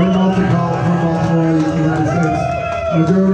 We're Multicult from Baltimore, the United States. Majority